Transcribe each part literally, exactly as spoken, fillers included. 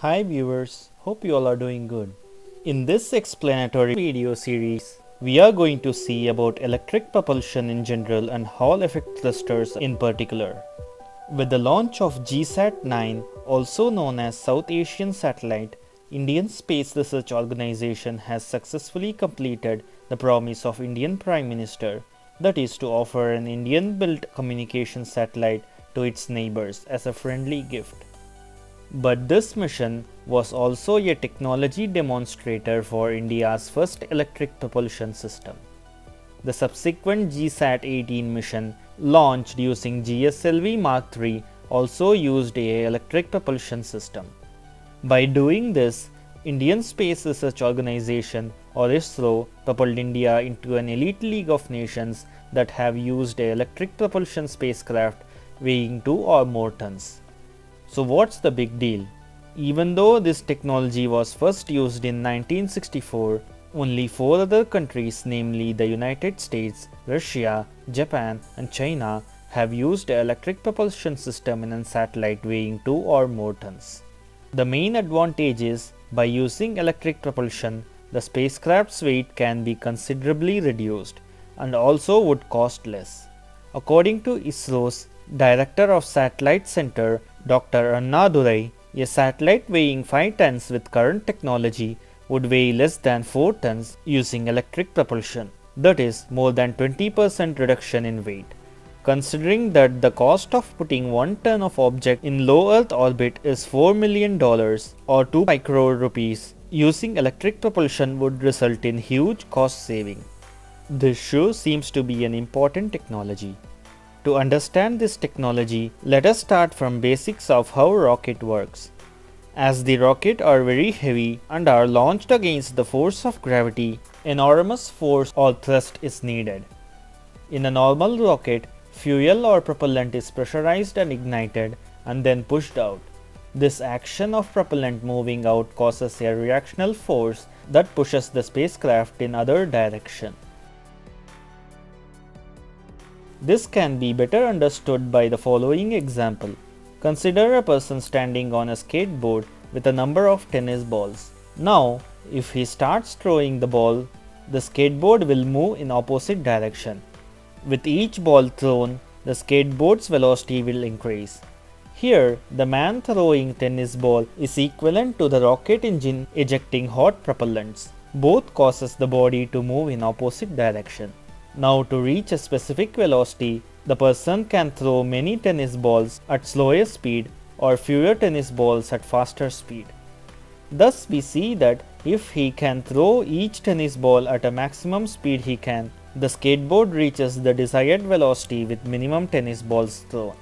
Hi viewers, hope you all are doing good. In this explanatory video series, we are going to see about electric propulsion in general and Hall effect thrusters in particular. With the launch of G SAT nine, also known as South Asian Satellite, Indian Space Research Organization has successfully completed the promise of Indian Prime Minister, that is to offer an Indian-built communication satellite to its neighbors as a friendly gift. But this mission was also a technology demonstrator for India's first electric propulsion system. The subsequent G SAT eighteen mission, launched using G S L V Mark three, also used a electric propulsion system. By doing this, Indian Space Research Organization or ISRO propelled India into an elite league of nations that have used a electric propulsion spacecraft weighing two or more tons. So what's the big deal? Even though this technology was first used in nineteen sixty-four, only four other countries, namely the United States, Russia, Japan and China, have used an electric propulsion system in a satellite weighing two or more tons. The main advantage is, by using electric propulsion, the spacecraft's weight can be considerably reduced and also would cost less. According to ISRO's Director of Satellite Center, Doctor Annadurai, a satellite weighing five tons with current technology would weigh less than four tons using electric propulsion, that is more than twenty percent reduction in weight. Considering that the cost of putting one ton of object in low Earth orbit is four million dollars or two crore rupees, using electric propulsion would result in huge cost saving. This sure seems to be an important technology. To understand this technology, let us start from basics of how rocket works. As the rocket are very heavy and are launched against the force of gravity, enormous force or thrust is needed. In a normal rocket, fuel or propellant is pressurized and ignited and then pushed out. This action of propellant moving out causes a reactional force that pushes the spacecraft in other direction. This can be better understood by the following example. Consider a person standing on a skateboard with a number of tennis balls. Now, if he starts throwing the ball, the skateboard will move in opposite direction. With each ball thrown, the skateboard's velocity will increase. Here, the man throwing tennis ball is equivalent to the rocket engine ejecting hot propellants. Both causes the body to move in opposite direction. Now, to reach a specific velocity, the person can throw many tennis balls at slower speed or fewer tennis balls at faster speed. Thus, we see that if he can throw each tennis ball at a maximum speed he can, the skateboard reaches the desired velocity with minimum tennis balls thrown.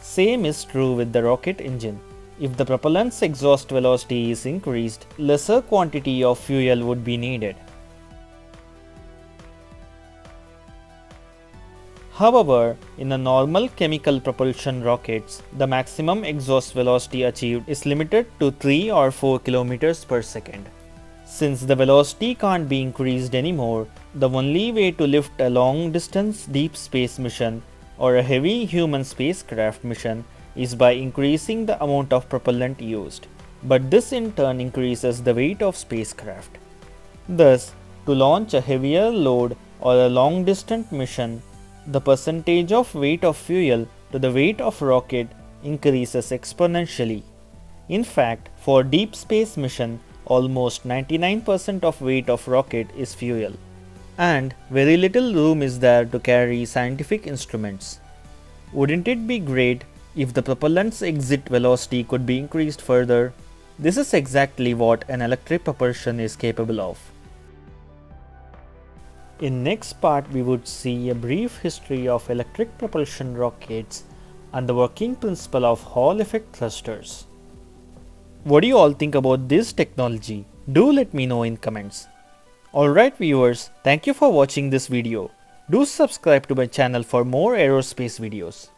Same is true with the rocket engine. If the propellant's exhaust velocity is increased, lesser quantity of fuel would be needed. However, in a normal chemical propulsion rockets, the maximum exhaust velocity achieved is limited to three or four kilometers per second. Since the velocity can't be increased anymore, the only way to lift a long-distance deep space mission or a heavy human spacecraft mission is by increasing the amount of propellant used. But this in turn increases the weight of spacecraft. Thus, to launch a heavier load or a long-distance mission, the percentage of weight of fuel to the weight of rocket increases exponentially. In fact, for deep space mission, almost ninety-nine percent of weight of rocket is fuel, and very little room is there to carry scientific instruments. Wouldn't it be great if the propellant's exit velocity could be increased further? This is exactly what an electric propulsion is capable of. In next part, we would see a brief history of electric propulsion rockets and the working principle of Hall effect thrusters. What do you all think about this technology? Do let me know in comments. Alright viewers, thank you for watching this video. Do subscribe to my channel for more aerospace videos.